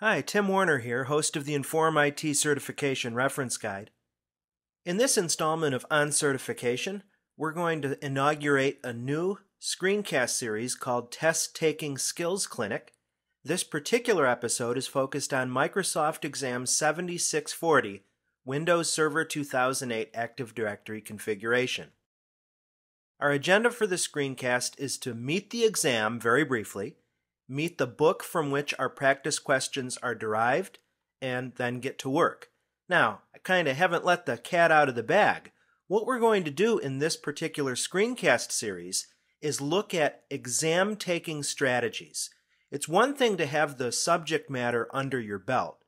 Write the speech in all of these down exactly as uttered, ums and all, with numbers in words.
Hi, Tim Warner here, host of the Inform I T Certification Reference Guide. In this installment of On Certification, we're going to inaugurate a new screencast series called Test Taking Skills Clinic. This particular episode is focused on Microsoft Exam seventy six forty, Windows Server two thousand eight Active Directory Configuration. Our agenda for the screencast is to meet the exam very briefly, meet the book from which our practice questions are derived, and then get to work. Now, I kind of haven't let the cat out of the bag. What we're going to do in this particular screencast series is look at exam-taking strategies. It's one thing to have the subject matter under your belt.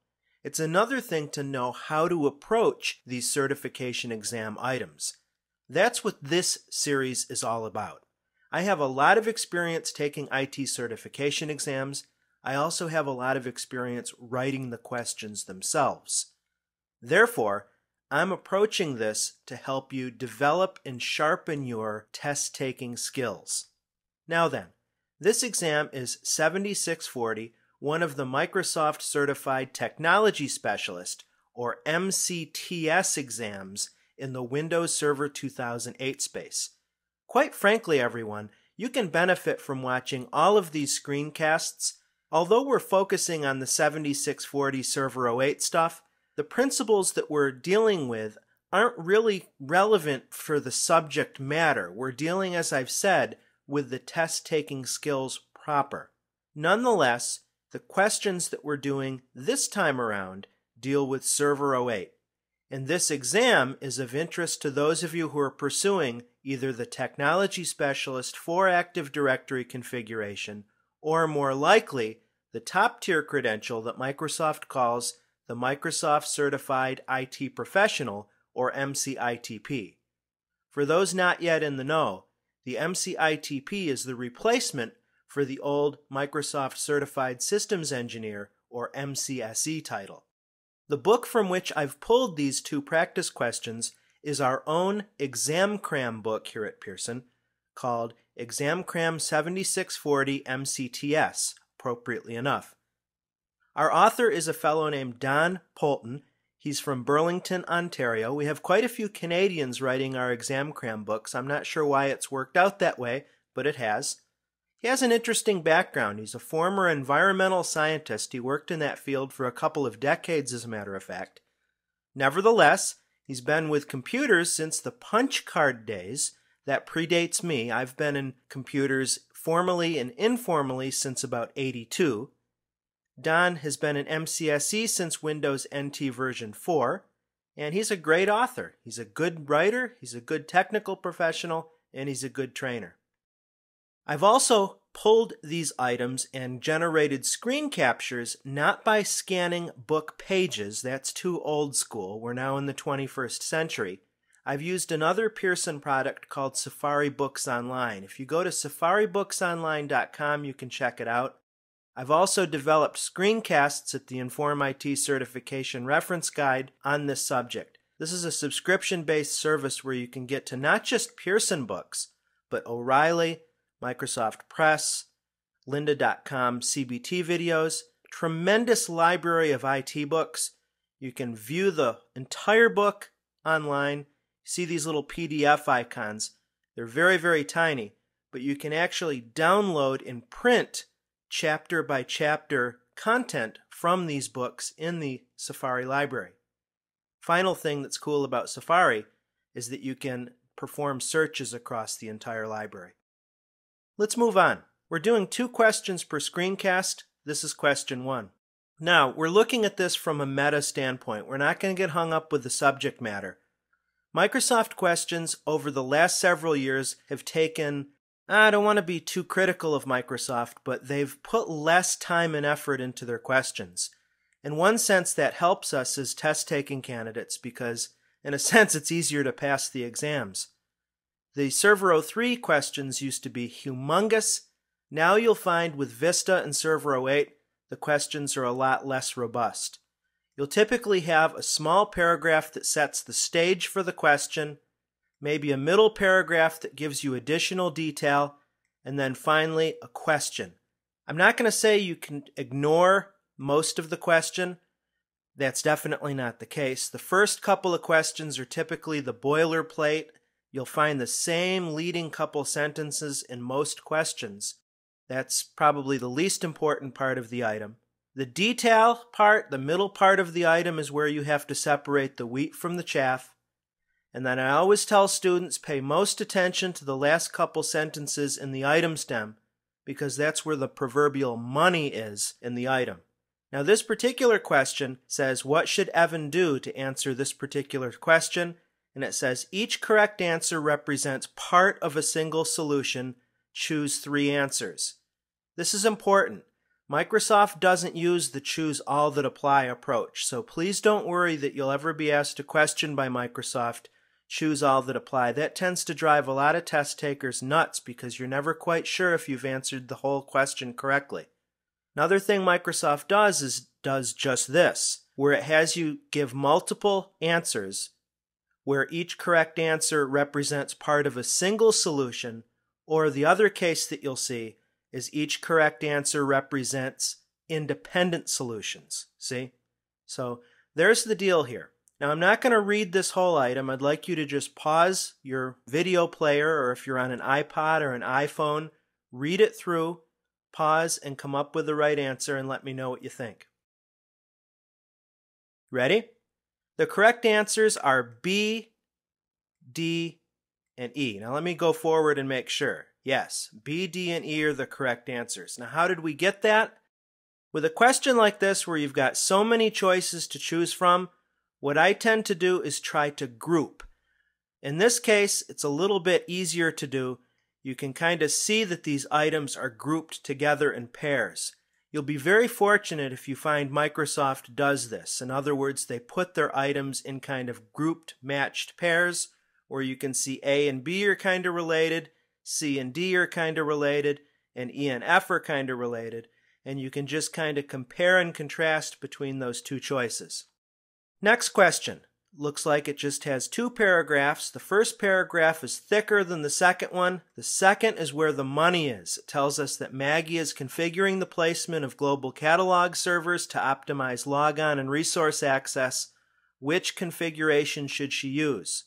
It's another thing to know how to approach these certification exam items. That's what this series is all about. I have a lot of experience taking I T certification exams. I also have a lot of experience writing the questions themselves. Therefore, I'm approaching this to help you develop and sharpen your test-taking skills. Now then, this exam is seventy six forty, one of the Microsoft Certified Technology Specialist, or M C T S, exams in the Windows Server two thousand eight space. Quite frankly, everyone, you can benefit from watching all of these screencasts. Although we're focusing on the seventy six forty Server oh eight stuff, the principles that we're dealing with aren't really relevant for the subject matter. We're dealing, as I've said, with the test-taking skills proper. Nonetheless, the questions that we're doing this time around deal with Server oh eight. And this exam is of interest to those of you who are pursuing either the Technology Specialist for Active Directory Configuration, or more likely, the top-tier credential that Microsoft calls the Microsoft Certified I T Professional, or M C I T P. For those not yet in the know, the M C I T P is the replacement for the old Microsoft Certified Systems Engineer, or M C S E, title. The book from which I've pulled these two practice questions is our own Exam Cram book here at Pearson, called Exam Cram seventy six forty M C T S, appropriately enough. Our author is a fellow named Don Poulton. He's from Burlington, Ontario. We have quite a few Canadians writing our Exam Cram books. I'm not sure why it's worked out that way, but it has. He has an interesting background. He's a former environmental scientist. He worked in that field for a couple of decades, as a matter of fact. Nevertheless, he's been with computers since the punch card days. That predates me. I've been in computers formally and informally since about eighty-two. Don has been an M C S E since Windows N T version four, and he's a great author. He's a good writer, he's a good technical professional, and he's a good trainer. I've also pulled these items and generated screen captures not by scanning book pages. That's too old school. We're now in the twenty-first century. I've used another Pearson product called Safari Books Online. If you go to safari books online dot com, you can check it out. I've also developed screencasts at the Inform I T Certification Reference Guide on this subject. This is a subscription-based service where you can get to not just Pearson books, but O'Reilly, Microsoft Press, lynda dot com C B T videos, tremendous library of I T books. You can view the entire book online. See these little P D F icons. They're very, very tiny, but you can actually download and print chapter by chapter content from these books in the Safari library. Final thing that's cool about Safari is that you can perform searches across the entire library. Let's move on. We're doing two questions per screencast. This is question one. Now, we're looking at this from a meta standpoint. We're not going to get hung up with the subject matter. Microsoft questions over the last several years have taken, I don't want to be too critical of Microsoft, but they've put less time and effort into their questions. In one sense, that helps us as test-taking candidates because, in a sense, it's easier to pass the exams. The Server oh three questions used to be humongous. Now you'll find with Vista and Server oh eight, the questions are a lot less robust. You'll typically have a small paragraph that sets the stage for the question, maybe a middle paragraph that gives you additional detail, and then finally a question. I'm not going to say you can ignore most of the question? That's definitely not the case. The first couple of questions are typically the boilerplate. You'll find the same leading couple sentences in most questions. That's probably the least important part of the item. The detail part, the middle part of the item, is where you have to separate the wheat from the chaff. And then I always tell students, pay most attention to the last couple sentences in the item stem, because that's where the proverbial money is in the item. Now, this particular question says, what should Evan do to answer this particular question? And it says, each correct answer represents part of a single solution. Choose three answers. This is important. Microsoft doesn't use the choose all that apply approach, so please don't worry that you'll ever be asked a question by Microsoft, choose all that apply. That tends to drive a lot of test takers nuts because you're never quite sure if you've answered the whole question correctly. Another thing Microsoft does is does just this, where it has you give multiple answers, where each correct answer represents part of a single solution, or the other case that you'll see is each correct answer represents independent solutions. See? So there's the deal here. Now, I'm not going to read this whole item. I'd like you to just pause your video player, or if you're on an iPod or an iPhone, read it through, pause, and come up with the right answer and let me know what you think. Ready? The correct answers are B, D, and E. Now let me go forward and make sure. Yes, B, D, and E are the correct answers. Now, how did we get that? With a question like this, where you've got so many choices to choose from, what I tend to do is try to group. In this case, it's a little bit easier to do. You can kind of see that these items are grouped together in pairs. You'll be very fortunate if you find Microsoft does this. In other words, they put their items in kind of grouped, matched pairs, where you can see A and B are kind of related, C and D are kind of related, and E and F are kind of related, and you can just kind of compare and contrast between those two choices. Next question. Looks like it just has two paragraphs. The first paragraph is thicker than the second one. The second is where the money is. It tells us that Maggie is configuring the placement of global catalog servers to optimize logon and resource access. Which configuration should she use?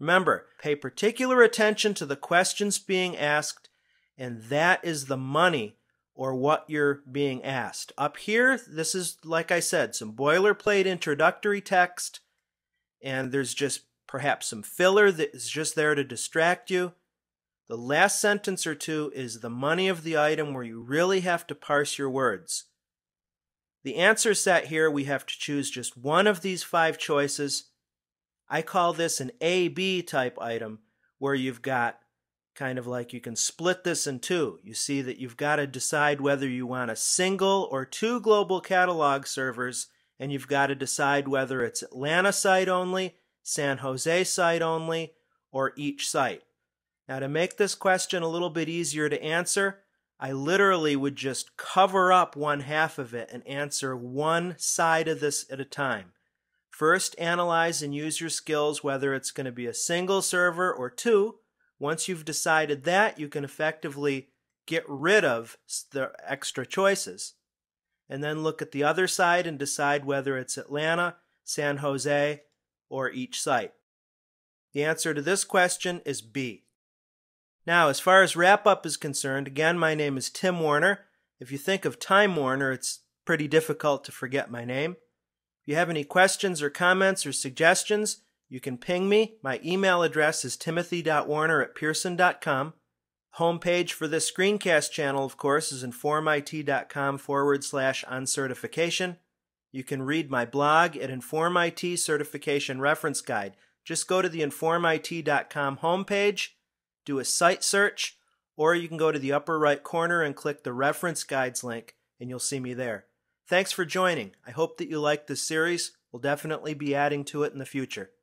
Remember, pay particular attention to the questions being asked, and that is the money, or what you're being asked. Up here, this is, like I said, some boilerplate introductory text, and there's just perhaps some filler that is just there to distract you. The last sentence or two is the money of the item, where you really have to parse your words. The answer set here, we have to choose just one of these five choices. I call this an A B type item, where you've got kind of like you can split this in two. You see that you've got to decide whether you want a single or two global catalog servers, and you've got to decide whether it's Atlanta site only, San Jose site only, or each site. Now, to make this question a little bit easier to answer, I literally would just cover up one half of it and answer one side of this at a time. First, analyze and use your skills whether it's going to be a single server or two. Once you've decided that, you can effectively get rid of the extra choices. And then look at the other side and decide whether it's Atlanta, San Jose, or each site. The answer to this question is B. Now, as far as wrap-up is concerned, again, my name is Tim Warner. If you think of Time Warner, it's pretty difficult to forget my name. If you have any questions or comments or suggestions, you can ping me. My email address is timothy dot warner at pearson dot com. Homepage for this screencast channel, of course, is informit.com forward slash on certification. You can read my blog at Inform I T Certification Reference Guide. Just go to the inform it dot com homepage, do a site search, or you can go to the upper right corner and click the Reference Guides link, and you'll see me there. Thanks for joining. I hope that you liked this series. We'll definitely be adding to it in the future.